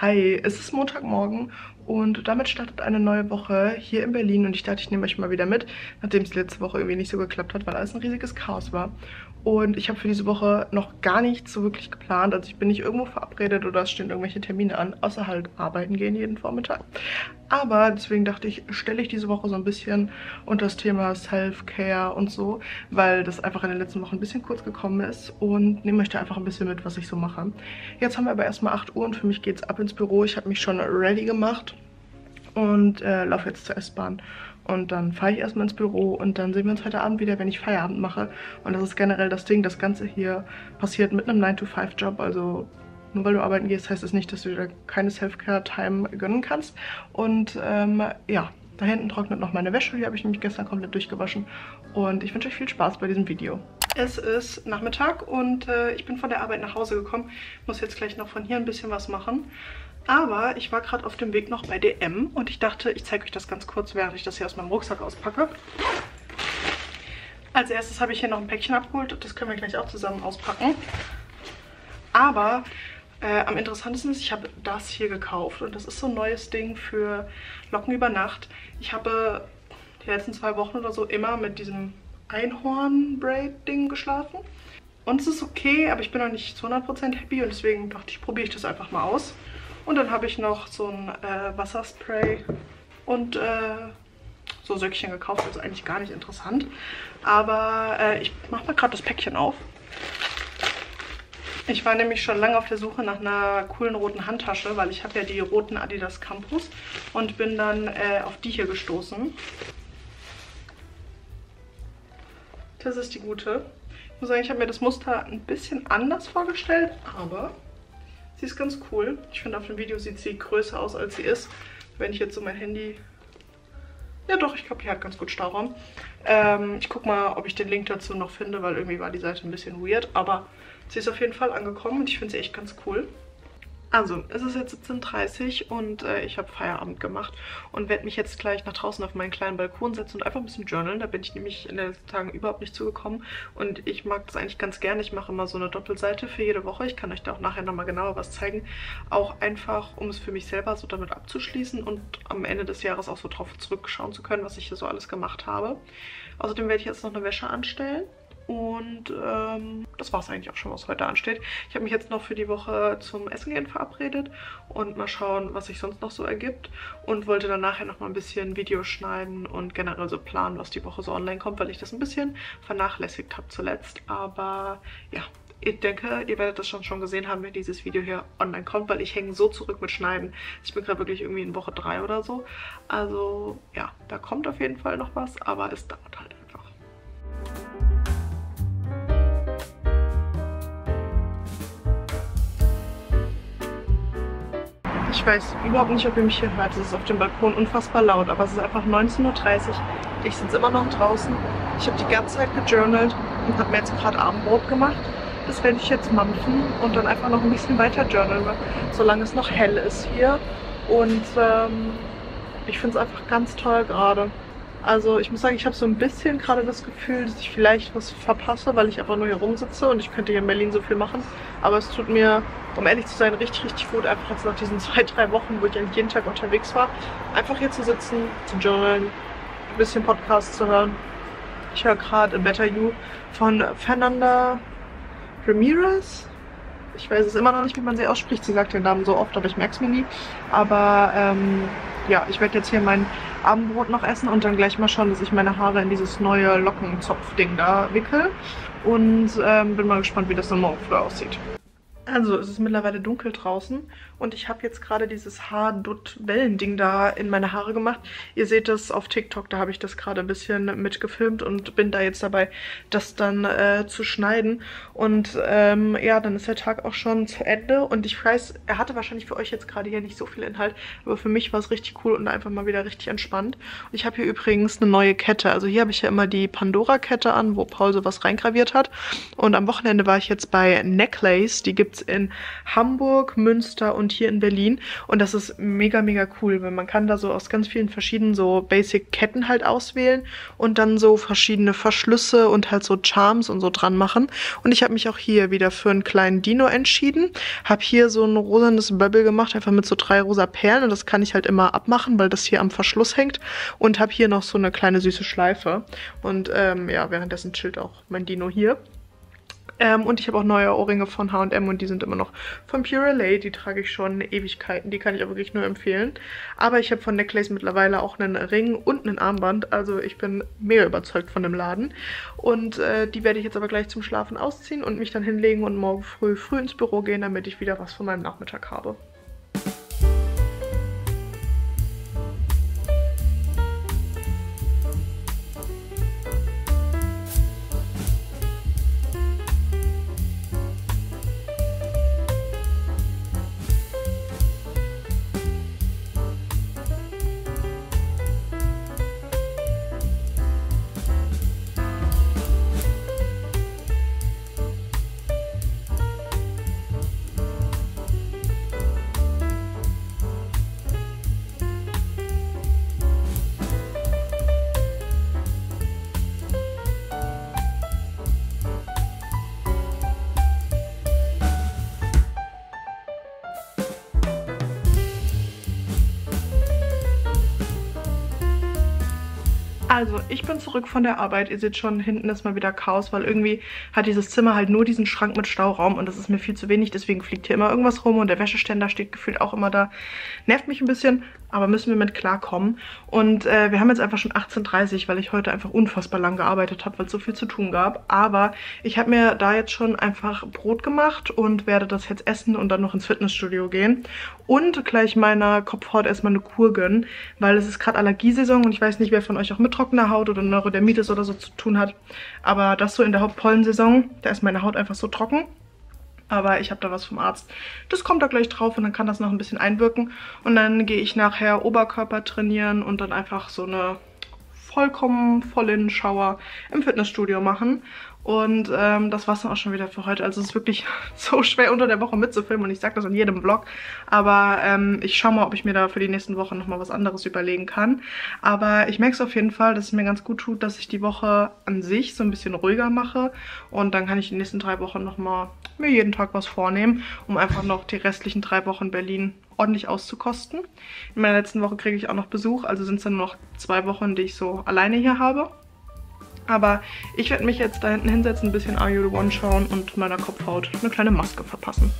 Hi, es ist Montagmorgen und damit startet eine neue Woche hier in Berlin und ich dachte, ich nehme euch mal wieder mit, nachdem es letzte Woche irgendwie nicht so geklappt hat, weil alles ein riesiges Chaos war. Und ich habe für diese Woche noch gar nichts so wirklich geplant, also ich bin nicht irgendwo verabredet oder es stehen irgendwelche Termine an, außer halt arbeiten gehen jeden Vormittag. Aber deswegen dachte ich, stelle ich diese Woche so ein bisschen unter das Thema Self-Care und so, weil das einfach in den letzten Wochen ein bisschen kurz gekommen ist und nehme euch da einfach ein bisschen mit, was ich so mache. Jetzt haben wir aber erstmal 8 Uhr und für mich geht es ab ins Büro. Ich habe mich schon ready gemacht und laufe jetzt zur S-Bahn. Und dann fahre ich erstmal ins Büro und dann sehen wir uns heute Abend wieder, wenn ich Feierabend mache. Und das ist generell das Ding, das Ganze hier passiert mit einem 9-to-5-Job, also nur weil du arbeiten gehst, heißt es nicht, dass du dir keine Self-Care-Time gönnen kannst. Und ja, da hinten trocknet noch meine Wäsche, die habe ich nämlich gestern komplett durchgewaschen. Und ich wünsche euch viel Spaß bei diesem Video. Es ist Nachmittag und ich bin von der Arbeit nach Hause gekommen. Muss jetzt gleich noch von hier ein bisschen was machen. Aber ich war gerade auf dem Weg noch bei DM und ich dachte, ich zeige euch das ganz kurz, während ich das hier aus meinem Rucksack auspacke. Als erstes habe ich hier noch ein Päckchen abgeholt. Das können wir gleich auch zusammen auspacken. Aber am interessantesten ist, ich habe das hier gekauft. Und das ist so ein neues Ding für Locken über Nacht. Ich habe die letzten 2 Wochen oder so immer mit diesem Einhorn-Braid-Ding geschlafen. Und es ist okay, aber ich bin noch nicht zu 100% happy. Und deswegen dachte ich, probiere ich das einfach mal aus. Und dann habe ich noch so ein Wasserspray und so Söckchen gekauft. Das ist eigentlich gar nicht interessant. Aber ich mache mal gerade das Päckchen auf. Ich war nämlich schon lange auf der Suche nach einer coolen roten Handtasche, weil ich habe ja die roten Adidas Campus und bin dann auf die hier gestoßen. Das ist die gute. Ich muss sagen, ich habe mir das Muster ein bisschen anders vorgestellt, aber sie ist ganz cool. Ich finde, auf dem Video sieht sie größer aus, als sie ist. Wenn ich jetzt so mein Handy... Ja doch, ich glaube, die hat ganz gut Stauraum. Ich gucke mal, ob ich den Link dazu noch finde, weil irgendwie war die Seite ein bisschen weird. Aber sie ist auf jeden Fall angekommen und ich finde sie echt ganz cool. Also, es ist jetzt 17:30 Uhr und ich habe Feierabend gemacht und werde mich jetzt gleich nach draußen auf meinen kleinen Balkon setzen und einfach ein bisschen journalen. Da bin ich nämlich in den letzten Tagen überhaupt nicht zugekommen und ich mag das eigentlich ganz gerne. Ich mache immer so eine Doppelseite für jede Woche. Ich kann euch da auch nachher nochmal genauer was zeigen. Auch einfach, um es für mich selber so damit abzuschließen und am Ende des Jahres auch so drauf zurückschauen zu können, was ich hier so alles gemacht habe. Außerdem werde ich jetzt noch eine Wäsche anstellen. Und das war es eigentlich auch schon, was heute ansteht. Ich habe mich jetzt noch für die Woche zum Essen gehen verabredet und mal schauen, was sich sonst noch so ergibt. Und wollte dann nachher noch mal ein bisschen Videos schneiden und generell so planen, was die Woche so online kommt, weil ich das ein bisschen vernachlässigt habe zuletzt. Aber ja, ich denke, ihr werdet das schon gesehen haben, wenn dieses Video hier online kommt, weil ich hänge so zurück mit Schneiden. Ich bin gerade wirklich irgendwie in Woche 3 oder so. Also ja, da kommt auf jeden Fall noch was, aber es dauert halt. Ich weiß überhaupt nicht, ob ihr mich hier hört. Es ist auf dem Balkon unfassbar laut, aber es ist einfach 19:30 Uhr. Ich sitze immer noch draußen. Ich habe die ganze Zeit gejournalt und habe mir jetzt gerade Abendbrot gemacht. Das werde ich jetzt mampfen und dann einfach noch ein bisschen weiter journalen, solange es noch hell ist hier. Und ich finde es einfach ganz toll gerade. Also ich muss sagen, ich habe so ein bisschen gerade das Gefühl, dass ich vielleicht was verpasse, weil ich einfach nur hier rumsitze und ich könnte hier in Berlin so viel machen. Aber es tut mir, um ehrlich zu sein, richtig, richtig gut, einfach jetzt nach diesen 2, 3 Wochen, wo ich eigentlich jeden Tag unterwegs war, einfach hier zu sitzen, zu journalen, ein bisschen Podcast zu hören. Ich höre gerade A Better You von Fernanda Ramirez. Ich weiß es immer noch nicht, wie man sie ausspricht. Sie sagt den Namen so oft, aber ich merke es mir nie. Aber ja, ich werde jetzt hier mein Abendbrot noch essen und dann gleich mal schauen, dass ich meine Haare in dieses neue Lockenzopf-Ding da wickel. Und bin mal gespannt, wie das dann morgen früh aussieht. Also, es ist mittlerweile dunkel draußen und ich habe jetzt gerade dieses Haar-Dutt-Wellen-Ding da in meine Haare gemacht. Ihr seht das auf TikTok, da habe ich das gerade ein bisschen mitgefilmt und bin da jetzt dabei, das dann zu schneiden. Und ja, dann ist der Tag auch schon zu Ende und ich weiß, er hatte wahrscheinlich für euch jetzt gerade hier nicht so viel Inhalt, aber für mich war es richtig cool und einfach mal wieder richtig entspannt. Und ich habe hier übrigens eine neue Kette. Also hier habe ich ja immer die Pandora-Kette an, wo Paul sowas reingraviert hat. Und am Wochenende war ich jetzt bei Necklace, die gibt es jetzt in Hamburg, Münster und hier in Berlin. Und das ist mega, mega cool, weil man kann da so aus ganz vielen verschiedenen so Basic-Ketten halt auswählen und dann so verschiedene Verschlüsse und halt so Charms und so dran machen. Und ich habe mich auch hier wieder für einen kleinen Dino entschieden. Habe hier so ein rosanes Böbbel gemacht, einfach mit so 3 rosa Perlen. Und das kann ich halt immer abmachen, weil das hier am Verschluss hängt. Und habe hier noch so eine kleine süße Schleife. Und ja, währenddessen chillt auch mein Dino hier. Und ich habe auch neue Ohrringe von H&M und die sind immer noch von Pure Lay. Die trage ich schon Ewigkeiten, die kann ich aber wirklich nur empfehlen. Aber ich habe von Necklace mittlerweile auch einen Ring und ein Armband. Also ich bin mega überzeugt von dem Laden. Und die werde ich jetzt aber gleich zum Schlafen ausziehen und mich dann hinlegen und morgen früh ins Büro gehen, damit ich wieder was von meinem Nachmittag habe. Also, ich bin zurück von der Arbeit. Ihr seht schon, hinten ist mal wieder Chaos, weil irgendwie hat dieses Zimmer halt nur diesen Schrank mit Stauraum und das ist mir viel zu wenig, deswegen fliegt hier immer irgendwas rum und der Wäscheständer steht gefühlt auch immer da. Nervt mich ein bisschen, aber müssen wir mit klarkommen. Und wir haben jetzt einfach schon 18:30 Uhr, weil ich heute einfach unfassbar lang gearbeitet habe, weil es so viel zu tun gab. Aber ich habe mir da jetzt schon einfach Brot gemacht und werde das jetzt essen und dann noch ins Fitnessstudio gehen. Und gleich meiner Kopfhaut erstmal eine Kur gönnen, weil es ist gerade Allergiesaison und ich weiß nicht, wer von euch auch mit trockener Haut oder Neurodermitis oder so zu tun hat. Aber das so in der Hauptpollensaison, da ist meine Haut einfach so trocken. Aber ich habe da was vom Arzt. Das kommt da gleich drauf und dann kann das noch ein bisschen einwirken. Und dann gehe ich nachher Oberkörper trainieren und dann einfach so eine vollkommen vollen Shower im Fitnessstudio machen. Und das war es dann auch schon wieder für heute. Also es ist wirklich so schwer unter der Woche mitzufilmen und ich sage das in jedem Vlog. Aber ich schaue mal, ob ich mir da für die nächsten Wochen nochmal was anderes überlegen kann. Aber ich merke es auf jeden Fall, dass es mir ganz gut tut, dass ich die Woche an sich so ein bisschen ruhiger mache. Und dann kann ich die nächsten 3 Wochen nochmal mir jeden Tag was vornehmen, um einfach noch die restlichen 3 Wochen Berlin ordentlich auszukosten. In meiner letzten Woche kriege ich auch noch Besuch, also sind es dann noch 2 Wochen, die ich so alleine hier habe. Aber ich werde mich jetzt da hinten hinsetzen, ein bisschen Are You The One schauen und meiner Kopfhaut eine kleine Maske verpassen.